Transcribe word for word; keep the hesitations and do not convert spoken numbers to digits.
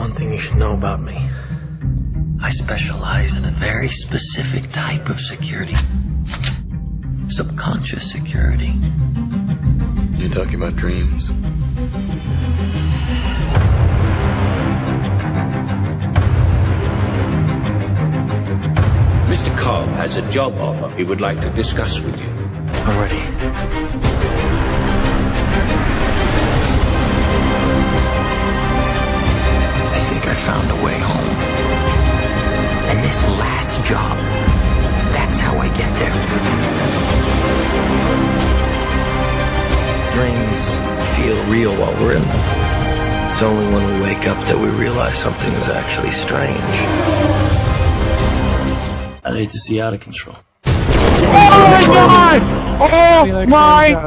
one thing you should know about me. I specialize in a very specific type of security. Subconscious security. You're talking about dreams? Mister Cobb has a job offer he would like to discuss with you. I'm ready. I think I found a way home. And this last job, that's how I get there. Dreams feel real while we're in them. It's only when we wake up that we realize something is actually strange. I need to see out of control. Oh my God! Oh my!